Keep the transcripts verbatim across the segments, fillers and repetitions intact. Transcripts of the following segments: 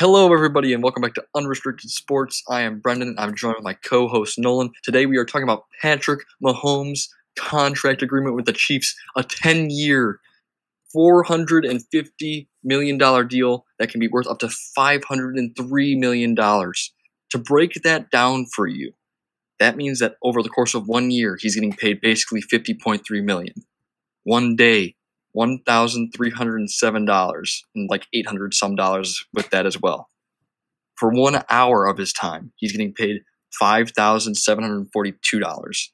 Hello, everybody, and welcome back to Unrestricted Sports. I am Brendan, and I'm joined by my co-host, Nolan. Today, we are talking about Patrick Mahomes' contract agreement with the Chiefs, a ten-year, four hundred fifty million dollars deal that can be worth up to five hundred three million dollars. To break that down for you, that means that over the course of one year, he's getting paid basically fifty point three million dollars. One day, one thousand three hundred seven dollars and like eight hundred some dollars with that as well. For one hour of his time, he's getting paid five thousand seven hundred forty-two dollars.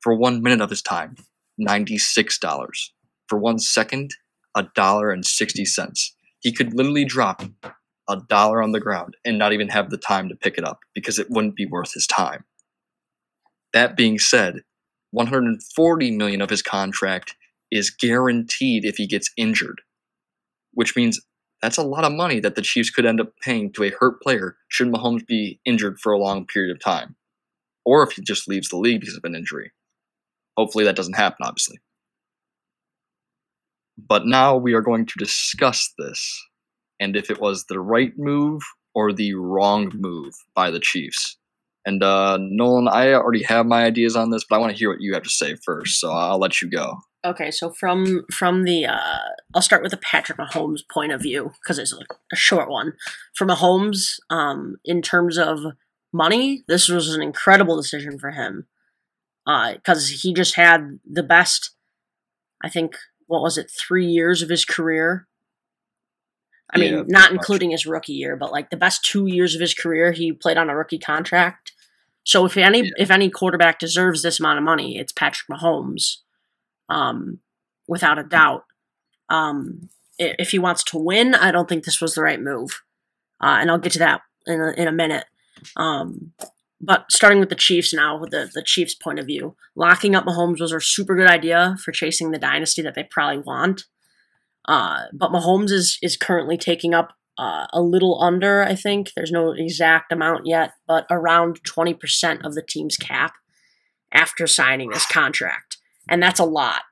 For one minute of his time, ninety-six dollars. For one second, a dollar and sixty cents. He could literally drop a dollar on the ground and not even have the time to pick it up because it wouldn't be worth his time. That being said, one hundred forty million dollars of his contract is guaranteed if he gets injured, which means that's a lot of money that the Chiefs could end up paying to a hurt player should Mahomes be injured for a long period of time, or if he just leaves the league because of an injury. Hopefully that doesn't happen, obviously. But now we are going to discuss this, and if it was the right move or the wrong move by the Chiefs. And uh, Nolan, I already have my ideas on this, but I want to hear what you have to say first, so I'll let you go. Okay, so from from the uh, I'll start with the Patrick Mahomes point of view because it's like a short one. For Mahomes, um, in terms of money, this was an incredible decision for him because uh, he just had the best. I think what was it, three years of his career. I yeah, mean, not including much. His rookie year, but like the best two years of his career, he played on a rookie contract. So if any yeah. if any quarterback deserves this amount of money, it's Patrick Mahomes. Um, without a doubt. Um, if he wants to win, I don't think this was the right move. Uh, and I'll get to that in a, in a minute. Um, but starting with the Chiefs now, with the, the Chiefs' point of view, locking up Mahomes was a super good idea for chasing the dynasty that they probably want. Uh, but Mahomes is, is currently taking up uh, a little under, I think. There's no exact amount yet, but around twenty percent of the team's cap after signing this contract. And that's a lot.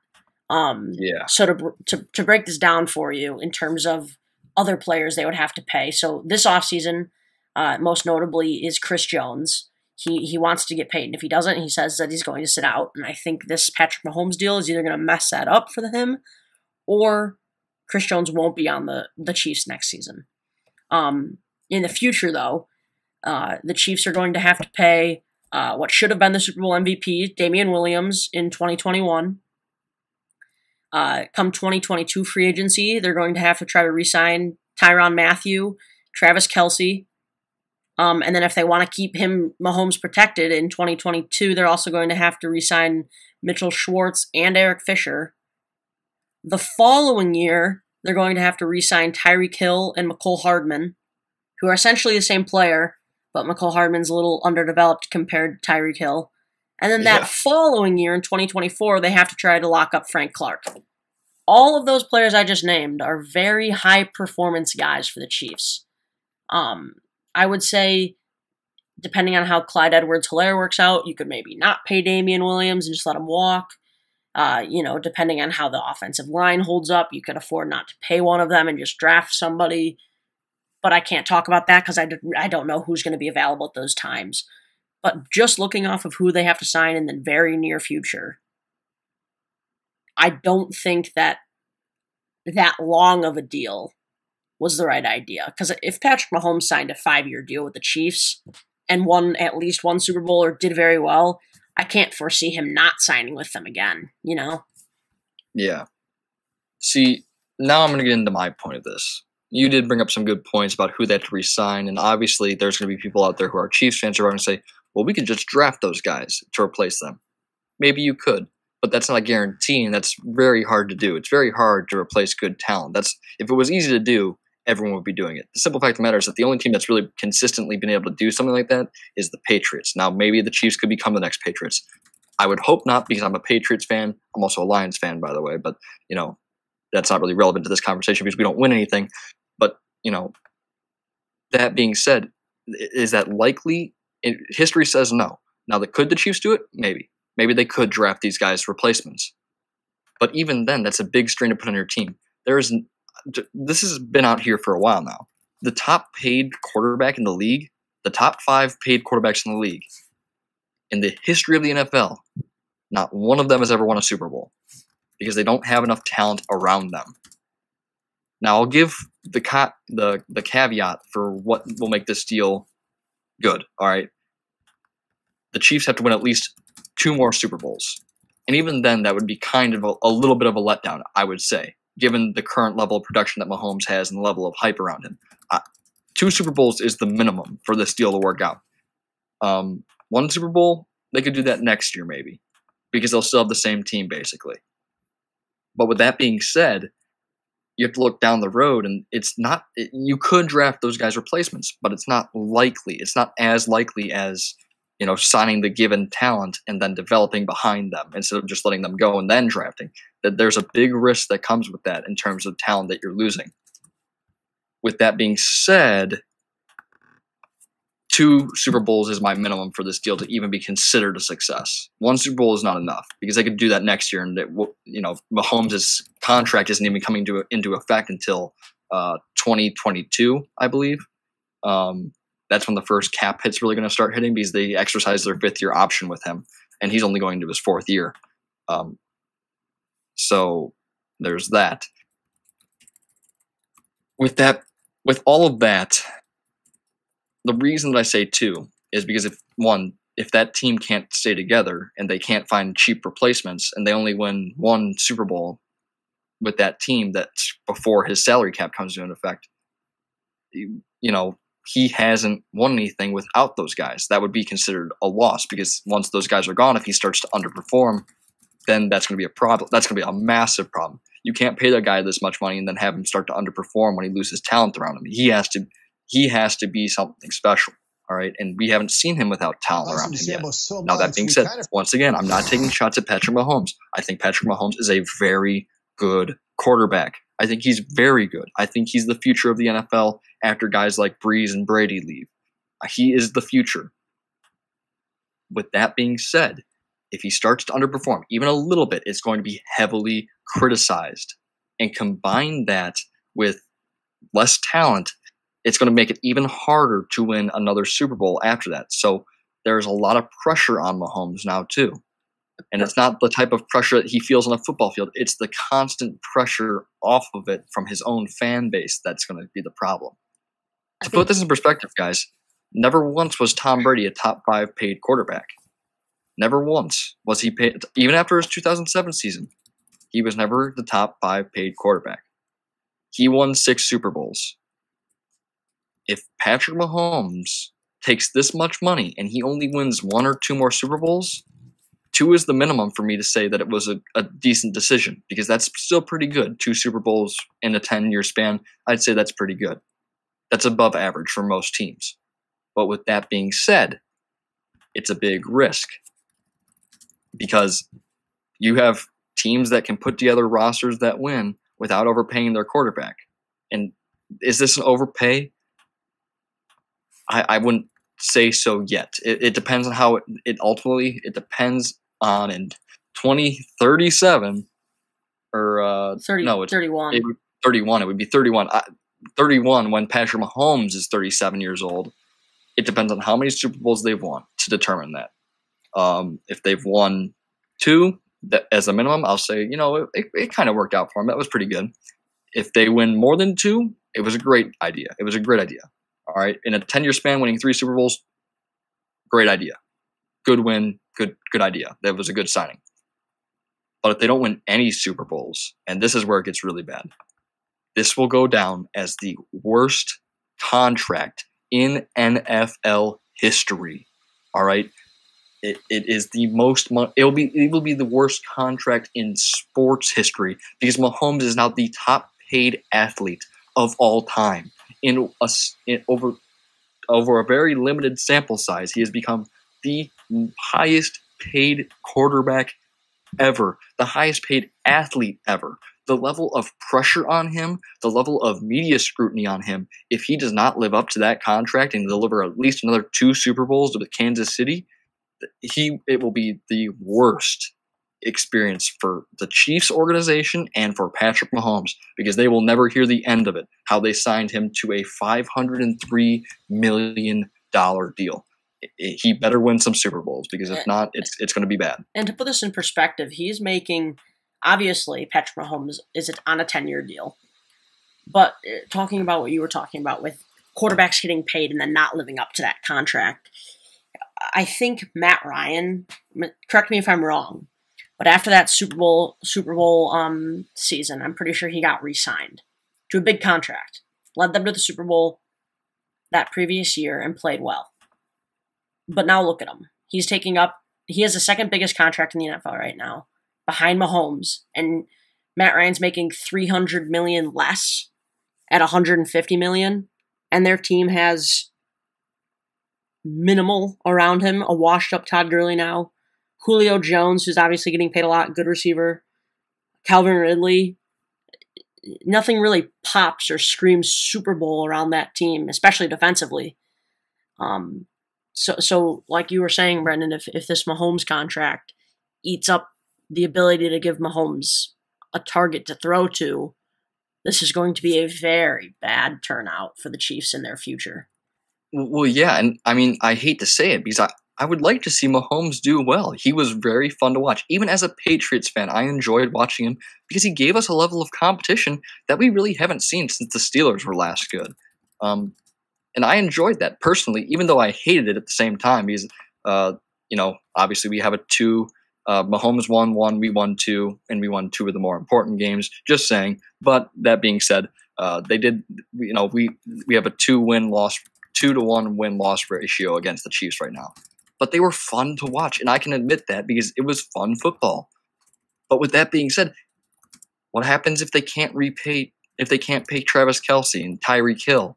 Um, yeah. So to, to to break this down for you in terms of other players they would have to pay. So this offseason, uh, most notably, is Chris Jones. He he wants to get paid. And if he doesn't, he says that he's going to sit out. And I think this Patrick Mahomes deal is either going to mess that up for him or Chris Jones won't be on the, the Chiefs next season. Um, in the future, though, uh, the Chiefs are going to have to pay Uh, what should have been the Super Bowl M V P, Damian Williams, in twenty twenty-one. Uh, come twenty twenty-two free agency, they're going to have to try to re-sign Tyrann Mathieu, Travis Kelce. Um, and then if they want to keep him, Mahomes, protected in twenty twenty-two, they're also going to have to re-sign Mitchell Schwartz and Eric Fisher. The following year, they're going to have to re-sign Tyreek Hill and Mecole Hardman, who are essentially the same player, but Mecole Hardman's a little underdeveloped compared to Tyreek Hill. And then that yeah. following year in twenty twenty-four, they have to try to lock up Frank Clark. All of those players I just named are very high-performance guys for the Chiefs. Um, I would say, depending on how Clyde Edwards-Helaire works out, you could maybe not pay Damian Williams and just let him walk. Uh, you know, depending on how the offensive line holds up, you could afford not to pay one of them and just draft somebody. But I can't talk about that because I, I don't know who's going to be available at those times. But just looking off of who they have to sign in the very near future, I don't think that that long of a deal was the right idea. Because if Patrick Mahomes signed a five-year deal with the Chiefs and won at least one Super Bowl or did very well, I can't foresee him not signing with them again, you know? Yeah. See, now I'm going to get into my point of this. You did bring up some good points about who they have to re-sign, and obviously there's going to be people out there who are Chiefs fans who are going to say, well, we could just draft those guys to replace them. Maybe you could, but that's not a guarantee, and that's very hard to do. It's very hard to replace good talent. That's if it was easy to do, everyone would be doing it. The simple fact of the matter is that the only team that's really consistently been able to do something like that is the Patriots. Now, maybe the Chiefs could become the next Patriots. I would hope not because I'm a Patriots fan. I'm also a Lions fan, by the way, but, you know, that's not really relevant to this conversation because we don't win anything. But, you know, that being said, is that likely? It, history says no. Now, the, could the Chiefs do it? Maybe. Maybe they could draft these guys' replacements. But even then, that's a big strain to put on your team. There is, this has been out here for a while now. the top paid quarterback in the league, the top five paid quarterbacks in the league, in the history of the N F L, not one of them has ever won a Super Bowl because they don't have enough talent around them. Now, I'll give the co- the the caveat for what will make this deal good, all right? The Chiefs have to win at least two more Super Bowls. And even then, that would be kind of a, a little bit of a letdown, I would say, given the current level of production that Mahomes has and the level of hype around him. Uh, two Super Bowls is the minimum for this deal to work out. Um, one Super Bowl, they could do that next year maybe, because they'll still have the same team basically. But with that being said, you have to look down the road, and it's not it, you could draft those guys' replacements, but it's not likely. It's not as likely as, you know, signing the given talent and then developing behind them instead of just letting them go and then drafting. That there's a big risk that comes with that in terms of talent that you're losing. With that being said, two Super Bowls is my minimum for this deal to even be considered a success. One Super Bowl is not enough because they could do that next year, and it, you know, Mahomes' contract isn't even coming to, into effect until uh, twenty twenty-two, I believe. Um, That's when the first cap hit's really going to start hitting because they exercised their fifth year option with him, and he's only going to his fourth year. Um, so there's that. With that, with all of that, the reason that I say two is because if one, if that team can't stay together and they can't find cheap replacements, and they only win one Super Bowl with that team, that's before his salary cap comes into effect. You, you know. He hasn't won anything without those guys. That would be considered a loss because once those guys are gone, if he starts to underperform, then that's going to be a problem. That's going to be a massive problem. You can't pay that guy this much money and then have him start to underperform when he loses talent around him. He has to, he has to be something special. All right. And we haven't seen him without talent around him yet. So now, that being said, kind of- once again, I'm not taking shots at Patrick Mahomes. I think Patrick Mahomes is a very good quarterback. I think he's very good. I think he's the future of the N F L after guys like Breeze and Brady leave. He is the future. With that being said, if he starts to underperform even a little bit, it's going to be heavily criticized. And combine that with less talent, it's going to make it even harder to win another Super Bowl after that. So there's a lot of pressure on Mahomes now too. And it's not the type of pressure that he feels on a football field. It's the constant pressure off of it from his own fan base that's going to be the problem. To put this in perspective, guys, never once was Tom Brady a top five paid quarterback. Never once was he paid. Even after his two thousand seven season, he was never the top five paid quarterback. He won six Super Bowls. If Patrick Mahomes takes this much money and he only wins one or two more Super Bowls, two is the minimum for me to say that it was a, a decent decision, because that's still pretty good. Two Super Bowls in a ten-year span, I'd say that's pretty good. That's above average for most teams. But with that being said, it's a big risk because you have teams that can put together rosters that win without overpaying their quarterback. And is this an overpay? I, I wouldn't say so yet. It, it depends on how it, it ultimately, it depends on in twenty thirty-seven or uh, thirty, no, it's thirty-one. It, thirty-one. It would be thirty-one. I, thirty-one when Patrick Mahomes is thirty-seven years old. It depends on how many Super Bowls they've won to determine that. Um, if they've won two that, as a minimum, I'll say, you know, it, it, it kind of worked out for them. That was pretty good. If they win more than two, it was a great idea. It was a great idea. All right, in a ten-year span, winning three Super Bowls, great idea. Good win, good good idea. That was a good signing. But if they don't win any Super Bowls, and this is where it gets really bad, this will go down as the worst contract in N F L history. All right? It, it is the most – it will be it will be the worst contract in sports history because Mahomes is now the top-paid athlete of all time. In, a, in over over a very limited sample size, he has become the highest paid quarterback ever, the highest paid athlete ever. The level of pressure on him, the level of media scrutiny on him, if he does not live up to that contract and deliver at least another two Super Bowls with Kansas City, he it will be the worst experience for the Chiefs organization and for Patrick Mahomes, because they will never hear the end of it, how they signed him to a five hundred three million dollars deal. He better win some Super Bowls, because if not, it's it's going to be bad. And to put this in perspective, he's making, obviously, Patrick Mahomes is on a ten-year deal. But talking about what you were talking about with quarterbacks getting paid and then not living up to that contract, I think Matt Ryan, correct me if I'm wrong, but after that Super Bowl Super Bowl um, season, I'm pretty sure he got re-signed to a big contract, led them to the Super Bowl that previous year and played well. But now look at him. He's taking up, he has the second biggest contract in the N F L right now, behind Mahomes, and Matt Ryan's making three hundred million dollars less at one hundred fifty million dollars, and their team has minimal around him, a washed-up Todd Gurley now, Julio Jones, who's obviously getting paid a lot, good receiver, Calvin Ridley. Nothing really pops or screams Super Bowl around that team, especially defensively. Um, so, so like you were saying, Brendan, if, if this Mahomes contract eats up the ability to give Mahomes a target to throw to, this is going to be a very bad turnout for the Chiefs in their future. Well, yeah, and I mean, I hate to say it because I, I would like to see Mahomes do well. He was very fun to watch. Even as a Patriots fan, I enjoyed watching him because he gave us a level of competition that we really haven't seen since the Steelers were last good. Um, and I enjoyed that personally, even though I hated it at the same time because, uh, you know, obviously we have a two – Uh, Mahomes won one, we won two, and we won two of the more important games. Just saying. But that being said, uh, they did. You know, we we have a two win loss, two to one win loss ratio against the Chiefs right now. But they were fun to watch, and I can admit that because it was fun football. But with that being said, what happens if they can't repay? If they can't pay Travis Kelce and Tyreek Hill,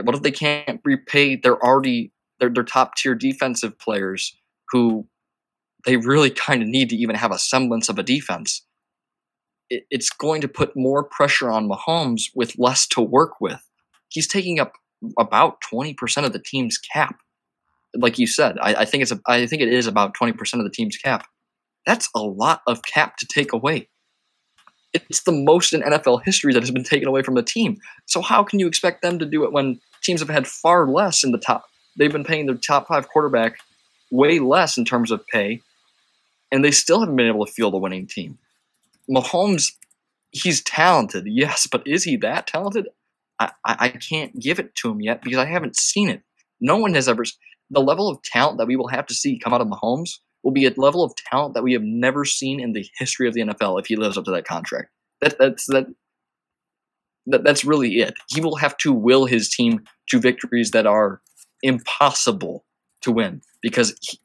what if they can't repay their already their their top tier defensive players who they really kind of need to even have a semblance of a defense? It, it's going to put more pressure on Mahomes with less to work with. He's taking up about twenty percent of the team's cap. Like you said, I, I think it's a, I think it is about twenty percent of the team's cap. That's a lot of cap to take away. It's the most in N F L history that has been taken away from a team. So how can you expect them to do it when teams have had far less in the top? They've been paying their top five quarterback way less in terms of pay, and they still haven't been able to field a winning team. Mahomes, he's talented, yes, but is he that talented? I, I, I can't give it to him yet because I haven't seen it. No one has ever. The level of talent that we will have to see come out of Mahomes will be a level of talent that we have never seen in the history of the N F L if he lives up to that contract. That that's that. that that's really it. He will have to will his team to victories that are impossible to win, because he,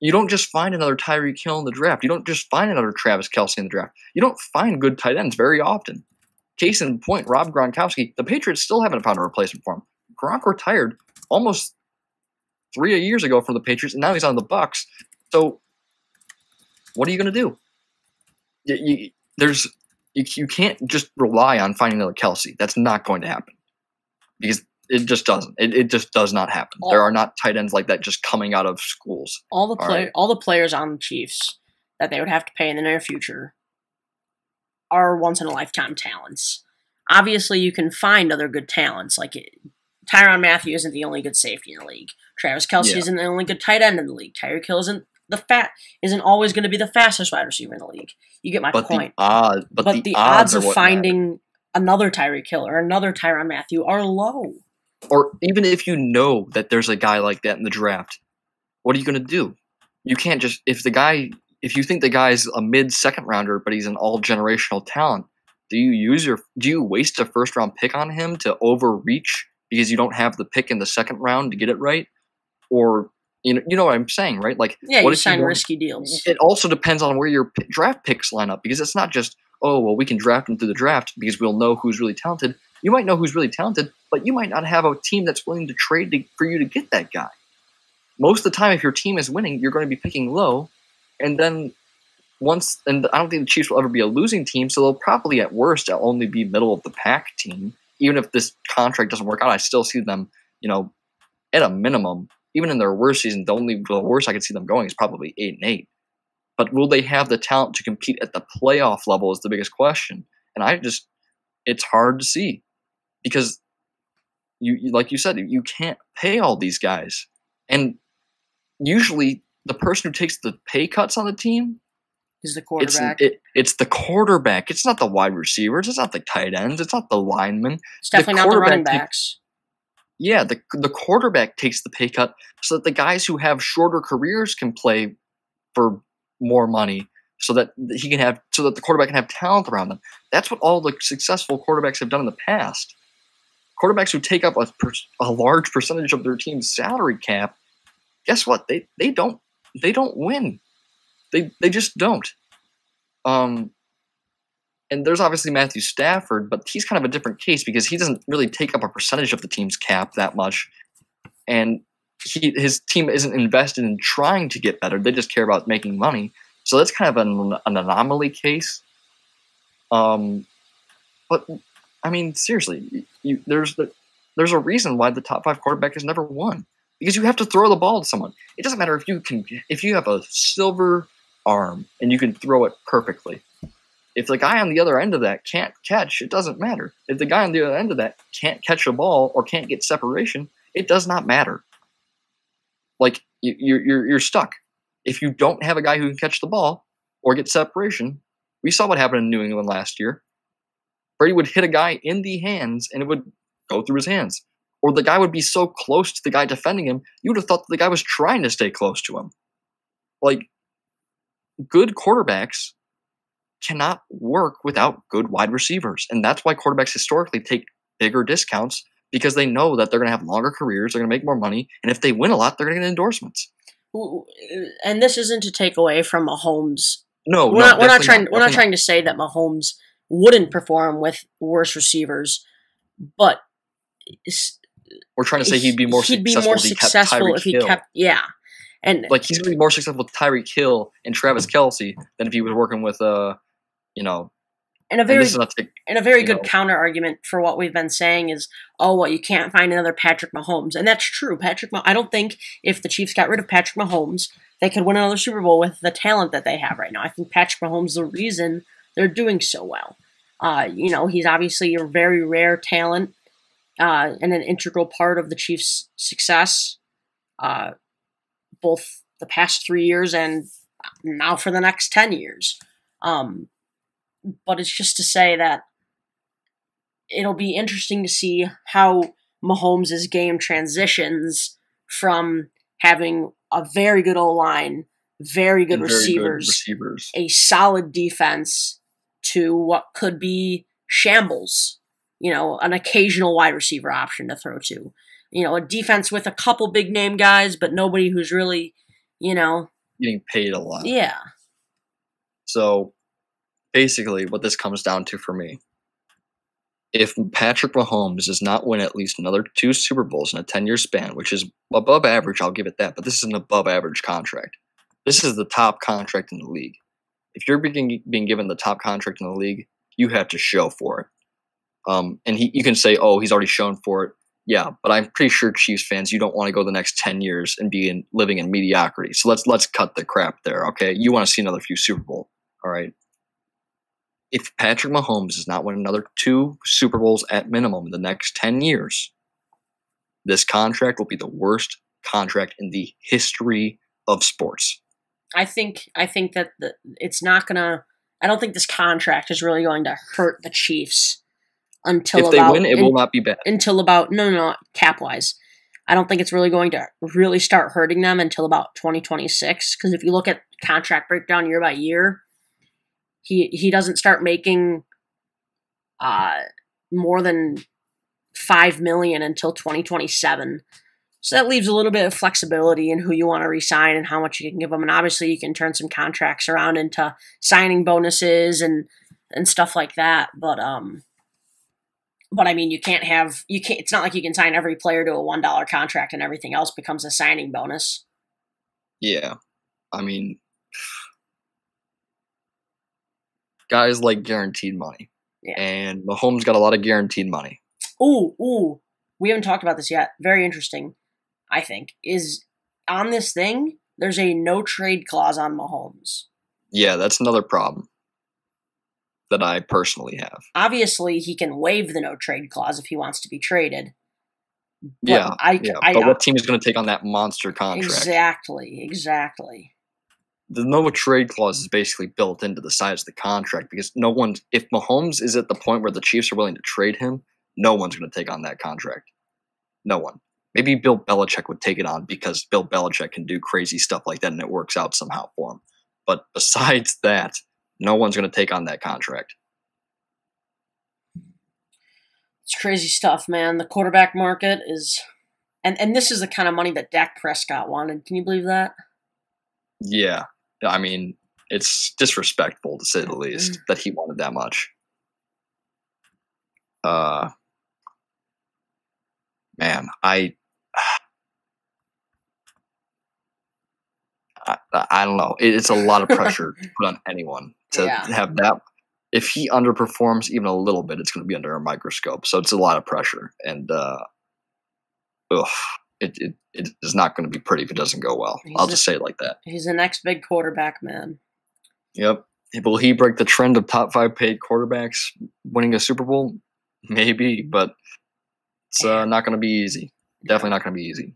you don't just find another Tyreek Hill in the draft. You don't just find another Travis Kelce in the draft. You don't find good tight ends very often. Case in point, Rob Gronkowski, the Patriots still haven't found a replacement for him. Gronk retired almost three years ago from the Patriots, and now he's on the Bucks. So what are you going to do? You, you, there's, you, you can't just rely on finding another Kelce. That's not going to happen, because it just doesn't. It, it just does not happen. All, there are not tight ends like that just coming out of schools. All the play, all right? all the players on the Chiefs that they would have to pay in the near future are once-in-a-lifetime talents. Obviously, you can find other good talents. Like it, Tyrann Mathieu isn't the only good safety in the league. Travis Kelce yeah. isn't the only good tight end in the league. Tyreek Hill isn't the fat isn't always going to be the fastest wide receiver in the league. You get my but point. The odd, but, but the, the odds, odds of finding matter. another Tyreek Hill or another Tyrann Mathieu are low. Or even if you know that there's a guy like that in the draft, what are you going to do? You can't just – if the guy – if you think the guy's a mid-second rounder but he's an all-generational talent, do you use your – do you waste a first-round pick on him to overreach because you don't have the pick in the second round to get it right? Or you – know, you know what I'm saying, right? Like, yeah, what you if sign you risky deals. It also depends on where your draft picks line up, because it's not just, oh, well, we can draft him through the draft because we'll know who's really talented. You might know who's really talented, but you might not have a team that's willing to trade to, for you to get that guy. Most of the time, if your team is winning, you're going to be picking low, and then once, and I don't think the Chiefs will ever be a losing team, so they'll probably at worst only be middle of the pack team. Even if this contract doesn't work out, I still see them, you know, at a minimum, even in their worst season, the only the worst I could see them going is probably eight and eight. But will they have the talent to compete at the playoff level is the biggest question. And I just, it's hard to see because, you like you said, you can't pay all these guys. And usually the person who takes the pay cuts on the team is the quarterback. It's, it, it's the quarterback. It's not the wide receivers. It's not the tight ends. It's not the linemen. It's definitely not the running backs. Yeah, the the quarterback takes the pay cut so that the guys who have shorter careers can play for more money, so that he can have so that the quarterback can have talent around them. That's what all the successful quarterbacks have done in the past. Quarterbacks who take up a, a large percentage of their team's salary cap, guess what? They they don't they don't win. They they just don't. Um, and there's obviously Matthew Stafford, but he's kind of a different case because he doesn't really take up a percentage of the team's cap that much, and he his team isn't invested in trying to get better. They just care about making money. So that's kind of an, an anomaly case. Um, but I mean, seriously, you, there's the, there's a reason why the top five quarterback has never won, because you have to throw the ball to someone. It doesn't matter if you can if you have a silver arm and you can throw it perfectly. If the guy on the other end of that can't catch, it doesn't matter. If the guy on the other end of that can't catch a ball or can't get separation, it does not matter. Like you're you're you're stuck. If you don't have a guy who can catch the ball or get separation, we saw what happened in New England last year. Brady would hit a guy in the hands, and it would go through his hands. Or the guy would be so close to the guy defending him, you would have thought that the guy was trying to stay close to him. Like, good quarterbacks cannot work without good wide receivers. And that's why quarterbacks historically take bigger discounts, because they know that they're going to have longer careers, they're going to make more money, and if they win a lot, they're going to get endorsements. And this isn't to take away from Mahomes. No, we're not, no, we're not trying. Not, we're not trying to say that Mahomes wouldn't perform with worse receivers, but we're trying to say he'd be more he'd successful, be more if, successful he if he Hill. kept. Yeah, and like he's going to be more successful with Tyreek Hill and Travis Kelce than if he was working with uh, you know. And a very and, take, and a very good know. counter argument for what we've been saying is, oh, well, you can't find another Patrick Mahomes, and that's true. Patrick, Mah- I don't think if the Chiefs got rid of Patrick Mahomes, they could win another Super Bowl with the talent that they have right now. I think Patrick Mahomes is the reason they're doing so well. Uh, you know, he's obviously a very rare talent uh, and an integral part of the Chiefs' success, uh, both the past three years and now for the next ten years. Um, But it's just to say that it'll be interesting to see how Mahomes' game transitions from having a very good O-line, very good, very receivers, good receivers, a solid defense, to what could be shambles. You know, an occasional wide receiver option to throw to. You know, a defense with a couple big-name guys, but nobody who's really, you know... getting paid a lot. Yeah. So... basically, what this comes down to for me, if Patrick Mahomes does not win at least another two Super Bowls in a ten-year span, which is above average, I'll give it that, but this is an above-average contract. This is the top contract in the league. If you're being, being given the top contract in the league, you have to show for it. Um, and he, you can say, oh, he's already shown for it. Yeah, but I'm pretty sure, Chiefs fans, you don't want to go the next ten years and be in, living in mediocrity. So let's let's cut the crap there, okay? You want to see another few Super Bowls, all right? If Patrick Mahomes does not win another two Super Bowls at minimum in the next ten years, this contract will be the worst contract in the history of sports. I think I think that the, it's not going to – I don't think this contract is really going to hurt the Chiefs until if about – If they win, it in, will not be bad. Until about – no, no, no, cap-wise. I don't think it's really going to really start hurting them until about twenty twenty-six, because if you look at contract breakdown year by year, He he doesn't start making uh, more than five million dollars until twenty twenty-seven. So that leaves a little bit of flexibility in who you want to re-sign and how much you can give them. And obviously you can turn some contracts around into signing bonuses and, and stuff like that. But um, but I mean, you can't have you can't. It's not like you can sign every player to a one dollar contract and everything else becomes a signing bonus. Yeah, I mean. Guys like guaranteed money. Yeah. And Mahomes got a lot of guaranteed money. Ooh, ooh. We haven't talked about this yet. Very interesting, I think, is on this thing, there's a no-trade clause on Mahomes. Yeah, that's another problem that I personally have. Obviously, he can waive the no-trade clause if he wants to be traded. But yeah, I, yeah. I, but I, what team is going to take on that monster contract? Exactly, exactly. The no-trade clause is basically built into the size of the contract because no one – if Mahomes is at the point where the Chiefs are willing to trade him, no one's going to take on that contract. No one. Maybe Bill Belichick would take it on because Bill Belichick can do crazy stuff like that and it works out somehow for him. But besides that, no one's going to take on that contract. It's crazy stuff, man. The quarterback market is and, – and this is the kind of money that Dak Prescott wanted. Can you believe that? Yeah. I mean, it's disrespectful, to say the least, that he wanted that much. Uh, man, I – I, I don't know. It, it's a lot of pressure to put on anyone to yeah. have that – if he underperforms even a little bit, it's going to be under a microscope. So it's a lot of pressure. And uh, ugh, it, it, it is not going to be pretty if it doesn't go well. He's I'll a, just say it like that. He's the next big quarterback, man. Yep. Will he break the trend of top five paid quarterbacks winning a Super Bowl? Maybe, but it's uh, not going to be easy. Definitely not going to be easy.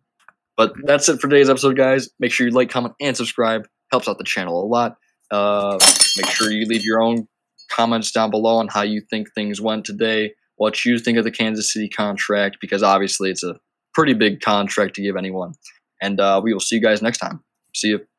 But that's it for today's episode, guys. Make sure you like, comment, and subscribe. Helps out the channel a lot. Uh, make sure you leave your own comments down below on how you think things went today, what you think of the Kansas City contract, because obviously it's a pretty big contract to give anyone. And uh, we will see you guys next time. See you.